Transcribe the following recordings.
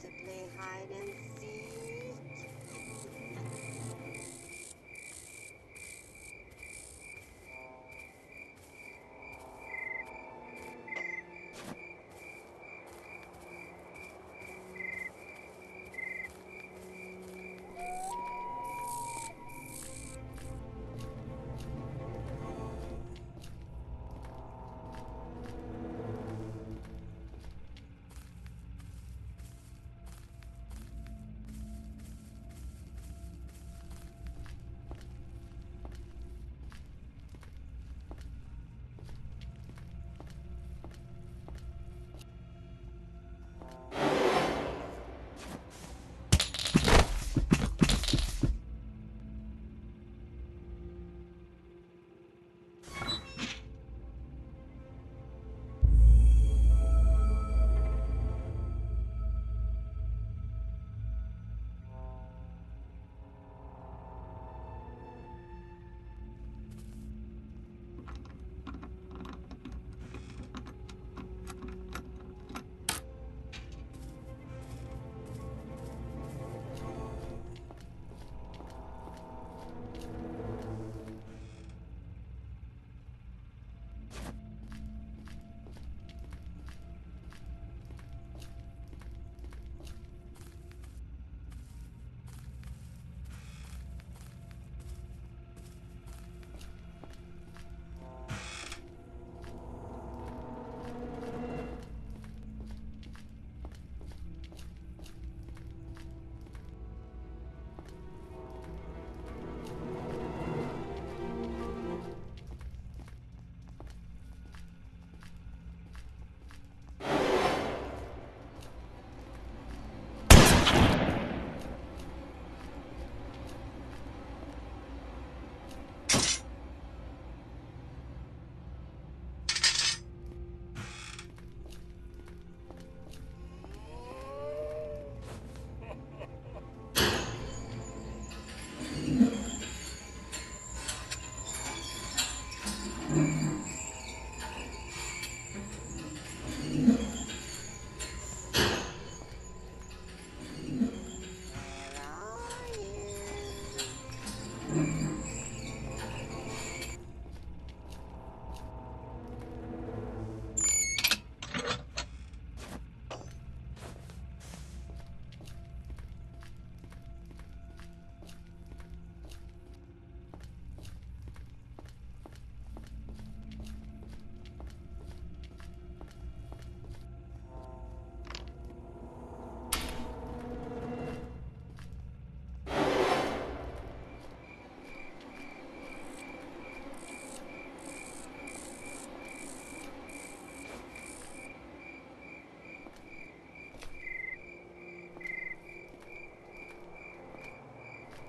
To play hide and seek.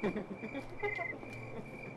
Ha, ha, ha, ha, ha.